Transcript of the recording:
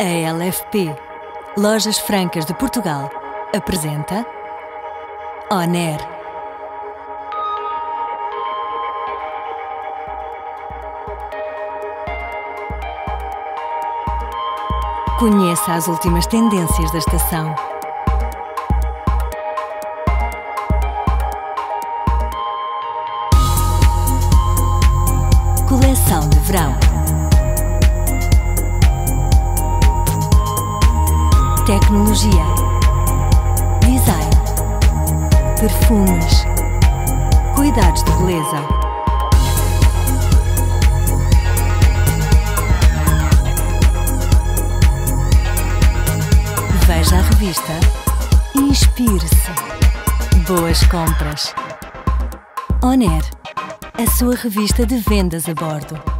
A LFP Lojas Francas de Portugal apresenta ON AIR. Conheça as últimas tendências da estação. Coleção de verão. Tecnologia, design, perfumes, cuidados de beleza. Veja a revista e inspire-se. Boas compras. On Air, a sua revista de vendas a bordo.